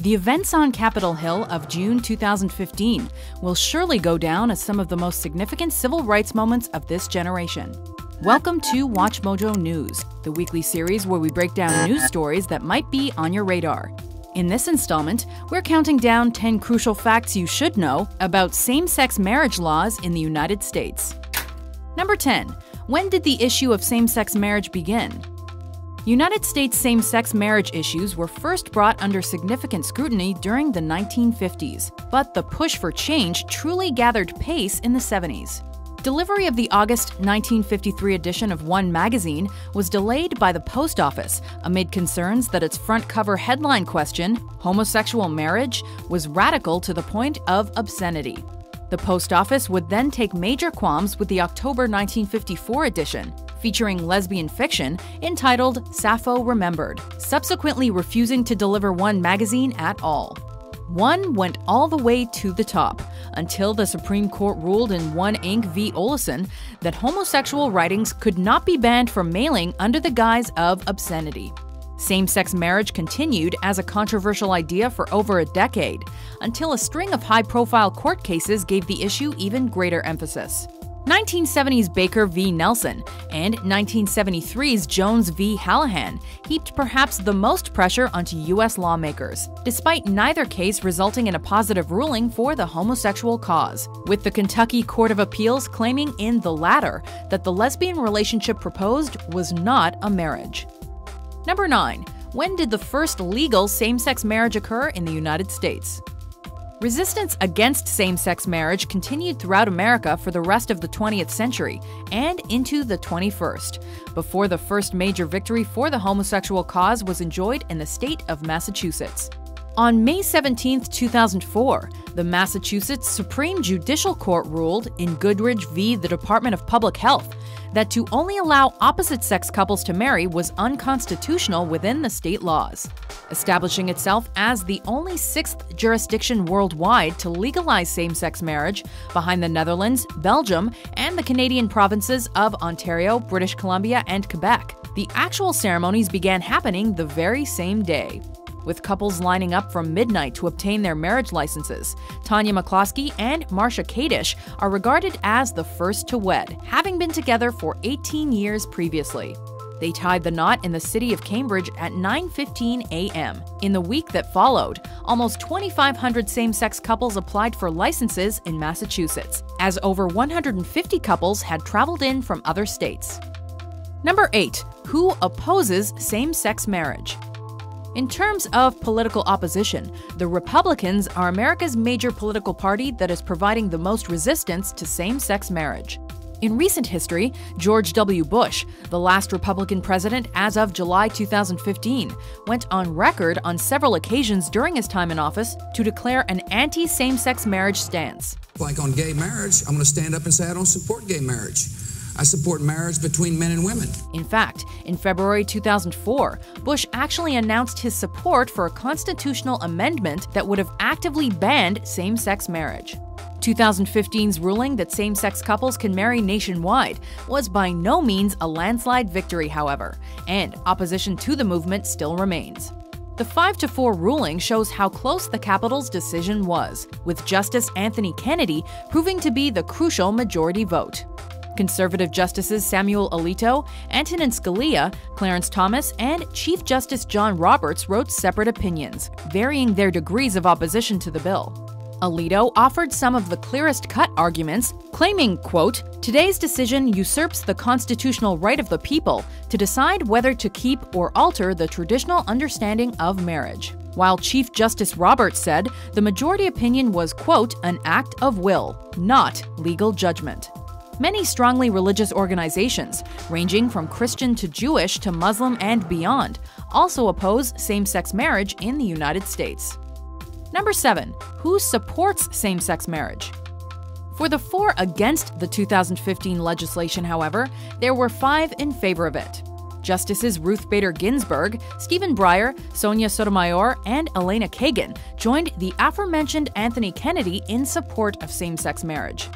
The events on Capitol Hill of June 2015 will surely go down as some of the most significant civil rights moments of this generation. Welcome to WatchMojo News, the weekly series where we break down news stories that might be on your radar. In this installment, we're counting down 10 crucial facts you should know about same-sex marriage laws in the United States. Number 10. When did the issue of same-sex marriage begin? United States same-sex marriage issues were first brought under significant scrutiny during the 1950s, but the push for change truly gathered pace in the 70s. Delivery of the August 1953 edition of One magazine was delayed by the post office amid concerns that its front cover headline question, homosexual marriage, was radical to the point of obscenity. The post office would then take major qualms with the October 1954 edition, featuring lesbian fiction entitled Sappho Remembered, subsequently refusing to deliver One magazine at all. One went all the way to the top, until the Supreme Court ruled in One Inc. v. Olesen that homosexual writings could not be banned from mailing under the guise of obscenity. Same-sex marriage continued as a controversial idea for over a decade, until a string of high-profile court cases gave the issue even greater emphasis. 1970's Baker v. Nelson and 1973's Jones v. Hallahan heaped perhaps the most pressure onto U.S. lawmakers, despite neither case resulting in a positive ruling for the homosexual cause, with the Kentucky Court of Appeals claiming in the latter that the lesbian relationship proposed was not a marriage. Number 9. When did the first legal same-sex marriage occur in the United States? Resistance against same-sex marriage continued throughout America for the rest of the 20th century and into the 21st, before the first major victory for the homosexual cause was enjoyed in the state of Massachusetts. On May 17, 2004, the Massachusetts Supreme Judicial Court ruled in Goodridge v. the Department of Public Health that to only allow opposite-sex couples to marry was unconstitutional within the state laws, establishing itself as the only sixth jurisdiction worldwide to legalize same-sex marriage, behind the Netherlands, Belgium, and the Canadian provinces of Ontario, British Columbia, and Quebec. The actual ceremonies began happening the very same day, with couples lining up from midnight to obtain their marriage licenses. Tanya McCloskey and Marcia Kadish are regarded as the first to wed, having been together for 18 years previously. They tied the knot in the city of Cambridge at 9:15 a.m. In the week that followed, almost 2,500 same-sex couples applied for licenses in Massachusetts, as over 150 couples had traveled in from other states. Number 8. Who opposes same-sex marriage? In terms of political opposition, the Republicans are America's major political party that is providing the most resistance to same-sex marriage. In recent history, George W. Bush, the last Republican president as of July 2015, went on record on several occasions during his time in office to declare an anti-same-sex marriage stance. Like on gay marriage, I'm going to stand up and say I don't support gay marriage. I support marriage between men and women. In fact, in February 2004, Bush actually announced his support for a constitutional amendment that would have actively banned same-sex marriage. 2015's ruling that same-sex couples can marry nationwide was by no means a landslide victory, however, and opposition to the movement still remains. The 5-4 ruling shows how close the Capitol's decision was, with Justice Anthony Kennedy proving to be the crucial majority vote. Conservative Justices Samuel Alito, Antonin Scalia, Clarence Thomas, and Chief Justice John Roberts wrote separate opinions, varying their degrees of opposition to the bill. Alito offered some of the clearest-cut arguments, claiming, quote, "Today's decision usurps the constitutional right of the people to decide whether to keep or alter the traditional understanding of marriage." While Chief Justice Roberts said the majority opinion was, quote, "an act of will, not legal judgment." Many strongly religious organizations, ranging from Christian to Jewish to Muslim and beyond, also oppose same-sex marriage in the United States. Number 7. Who supports same-sex marriage? For the 4 against the 2015 legislation, however, there were 5 in favor of it. Justices Ruth Bader Ginsburg, Stephen Breyer, Sonia Sotomayor, and Elena Kagan joined the aforementioned Anthony Kennedy in support of same-sex marriage.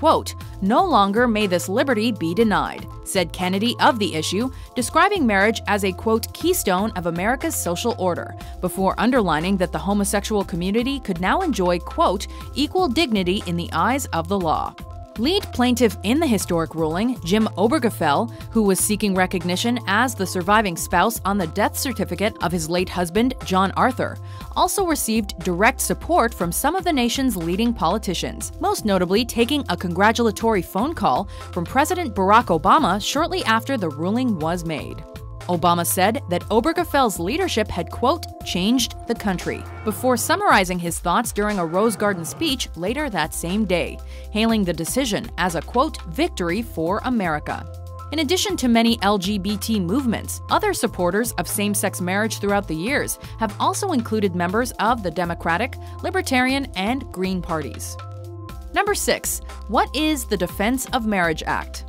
quote, "No longer may this liberty be denied," said Kennedy of the issue, describing marriage as a, quote, "keystone of America's social order," before underlining that the homosexual community could now enjoy, quote, "equal dignity in the eyes of the law." Lead plaintiff in the historic ruling, Jim Obergefell, who was seeking recognition as the surviving spouse on the death certificate of his late husband, John Arthur, also received direct support from some of the nation's leading politicians, most notably taking a congratulatory phone call from President Barack Obama shortly after the ruling was made. Obama said that Obergefell's leadership had, quote, "changed the country," before summarizing his thoughts during a Rose Garden speech later that same day, hailing the decision as a, quote, "victory for America." In addition to many LGBT movements, other supporters of same-sex marriage throughout the years have also included members of the Democratic, Libertarian, and Green parties. Number 6. What is the Defense of Marriage Act?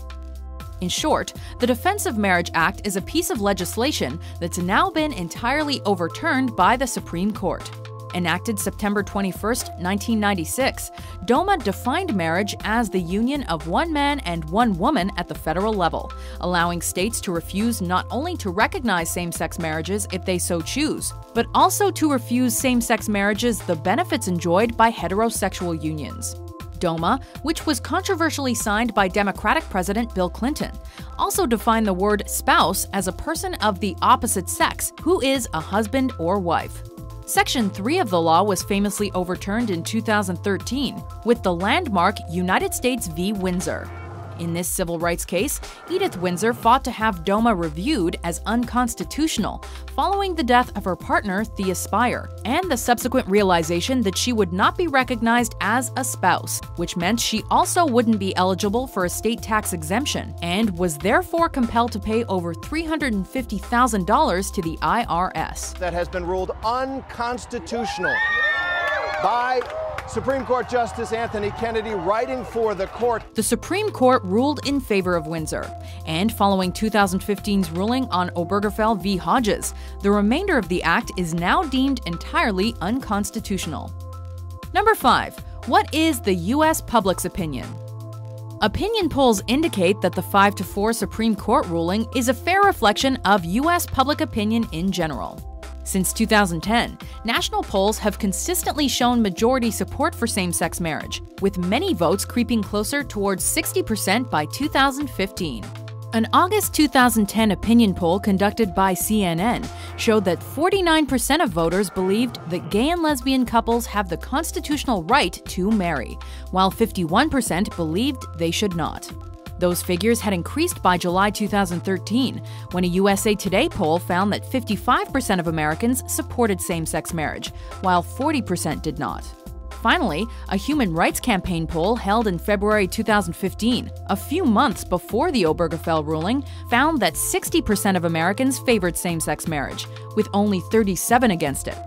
In short, the Defense of Marriage Act is a piece of legislation that's now been entirely overturned by the Supreme Court. Enacted September 21, 1996, DOMA defined marriage as the union of one man and one woman at the federal level, allowing states to refuse not only to recognize same-sex marriages if they so choose, but also to refuse same-sex marriages the benefits enjoyed by heterosexual unions. DOMA, which was controversially signed by Democratic President Bill Clinton, also defined the word spouse as a person of the opposite sex who is a husband or wife. Section 3 of the law was famously overturned in 2013 with the landmark United States v. Windsor. In this civil rights case, Edith Windsor fought to have DOMA reviewed as unconstitutional following the death of her partner, Thea Spyer, and the subsequent realization that she would not be recognized as a spouse, which meant she also wouldn't be eligible for a state tax exemption and was therefore compelled to pay over $350,000 to the IRS. That has been ruled unconstitutional by Supreme Court Justice Anthony Kennedy, writing for the court. The Supreme Court ruled in favor of Windsor, and following 2015's ruling on Obergefell v. Hodges, the remainder of the act is now deemed entirely unconstitutional. Number 5. What is the U.S. public's opinion? Opinion polls indicate that the 5-4 Supreme Court ruling is a fair reflection of U.S. public opinion in general. Since 2010, national polls have consistently shown majority support for same-sex marriage, with many votes creeping closer towards 60% by 2015. An August 2010 opinion poll conducted by CNN showed that 49% of voters believed that gay and lesbian couples have the constitutional right to marry, while 51% believed they should not. Those figures had increased by July 2013, when a USA Today poll found that 55% of Americans supported same-sex marriage, while 40% did not. Finally, a Human Rights Campaign poll held in February 2015, a few months before the Obergefell ruling, found that 60% of Americans favored same-sex marriage, with only 37% against it.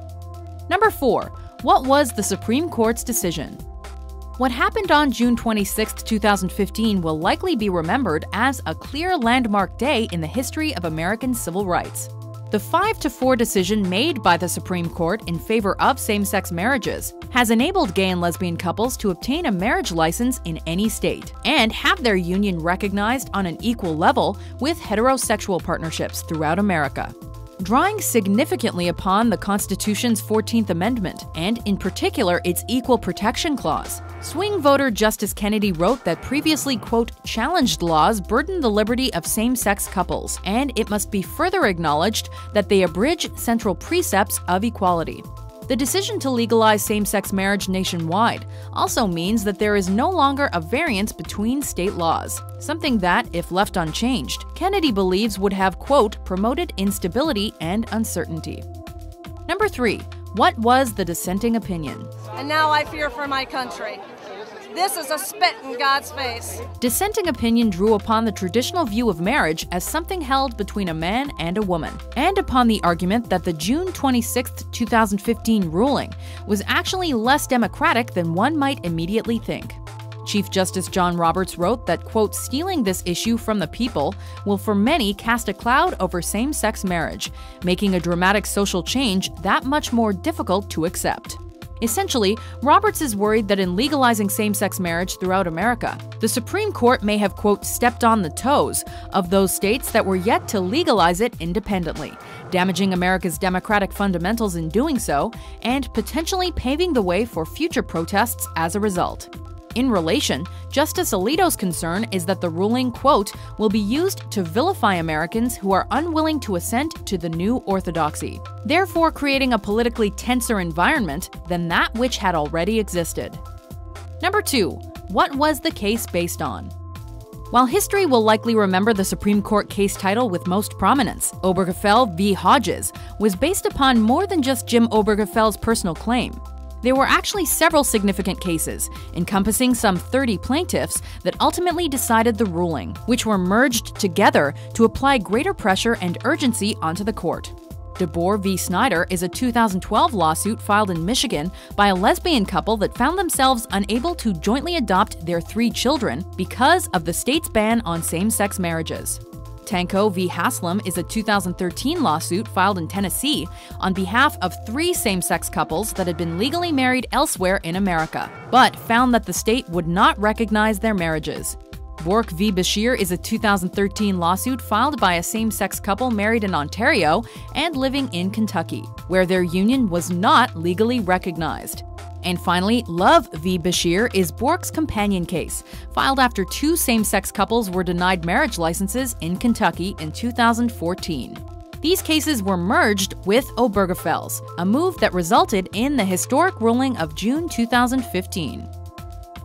Number 4. What was the Supreme Court's decision? What happened on June 26, 2015 will likely be remembered as a clear landmark day in the history of American civil rights. The 5-4 decision made by the Supreme Court in favor of same-sex marriages has enabled gay and lesbian couples to obtain a marriage license in any state and have their union recognized on an equal level with heterosexual partnerships throughout America. Drawing significantly upon the Constitution's 14th Amendment, and in particular its Equal Protection Clause, swing voter Justice Kennedy wrote that previously, quote, "challenged laws burden the liberty of same-sex couples, and it must be further acknowledged that they abridge central precepts of equality." The decision to legalize same-sex marriage nationwide also means that there is no longer a variance between state laws, something that, if left unchanged, Kennedy believes would have, quote, "promoted instability and uncertainty." Number 3. What was the dissenting opinion? And now I fear for my country. This is a spit in God's face. Dissenting opinion drew upon the traditional view of marriage as something held between a man and a woman, and upon the argument that the June 26, 2015 ruling was actually less democratic than one might immediately think. Chief Justice John Roberts wrote that, quote, "stealing this issue from the people will for many cast a cloud over same-sex marriage, making a dramatic social change that much more difficult to accept." Essentially, Roberts is worried that in legalizing same-sex marriage throughout America, the Supreme Court may have, quote, stepped on the toes of those states that were yet to legalize it independently, damaging America's democratic fundamentals in doing so, and potentially paving the way for future protests as a result. In relation, Justice Alito's concern is that the ruling, quote, will be used to vilify Americans who are unwilling to assent to the new orthodoxy, therefore creating a politically tenser environment than that which had already existed. Number 2. What was the case based on? While history will likely remember the Supreme Court case title with most prominence, Obergefell v. Hodges was based upon more than just Jim Obergefell's personal claim. There were actually several significant cases, encompassing some 30 plaintiffs, that ultimately decided the ruling, which were merged together to apply greater pressure and urgency onto the court. DeBoer v. Snyder is a 2012 lawsuit filed in Michigan by a lesbian couple that found themselves unable to jointly adopt their 3 children because of the state's ban on same-sex marriages. Tanco v Haslam is a 2013 lawsuit filed in Tennessee on behalf of 3 same-sex couples that had been legally married elsewhere in America, but found that the state would not recognize their marriages. Bourke v. Beshear is a 2013 lawsuit filed by a same-sex couple married in Ontario and living in Kentucky, where their union was not legally recognized. And finally, Love v. Beshear is Bourke's companion case, filed after 2 same-sex couples were denied marriage licenses in Kentucky in 2014. These cases were merged with Obergefell's, a move that resulted in the historic ruling of June 2015.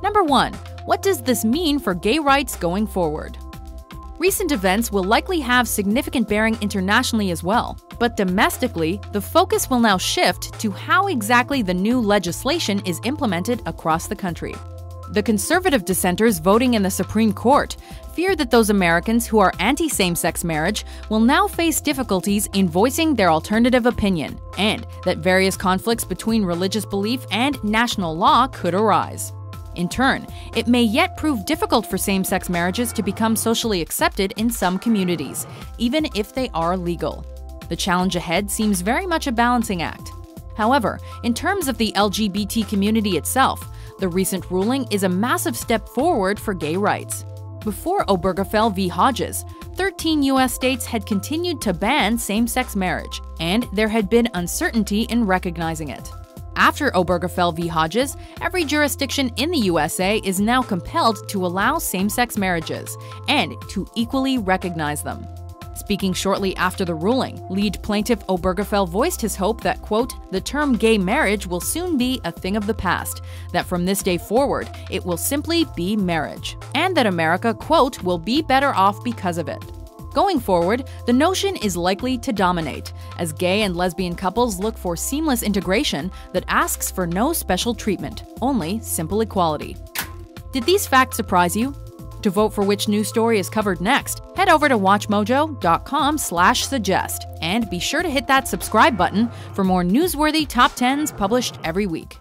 Number 1. What does this mean for gay rights going forward? Recent events will likely have significant bearing internationally as well, but domestically, the focus will now shift to how exactly the new legislation is implemented across the country. The conservative dissenters voting in the Supreme Court fear that those Americans who are anti-same-sex marriage will now face difficulties in voicing their alternative opinion, and that various conflicts between religious belief and national law could arise. In turn, it may yet prove difficult for same-sex marriages to become socially accepted in some communities, even if they are legal. The challenge ahead seems very much a balancing act. However, in terms of the LGBT community itself, the recent ruling is a massive step forward for gay rights. Before Obergefell v. Hodges, 13 U.S. states had continued to ban same-sex marriage, and there had been uncertainty in recognizing it. After Obergefell v. Hodges, every jurisdiction in the USA is now compelled to allow same-sex marriages and to equally recognize them. Speaking shortly after the ruling, lead plaintiff Obergefell voiced his hope that, quote, the term gay marriage will soon be a thing of the past, that from this day forward, it will simply be marriage, and that America, quote, will be better off because of it. Going forward, the notion is likely to dominate, as gay and lesbian couples look for seamless integration that asks for no special treatment, only simple equality. Did these facts surprise you? To vote for which news story is covered next, head over to watchmojo.com/suggest and be sure to hit that subscribe button for more newsworthy top 10s published every week.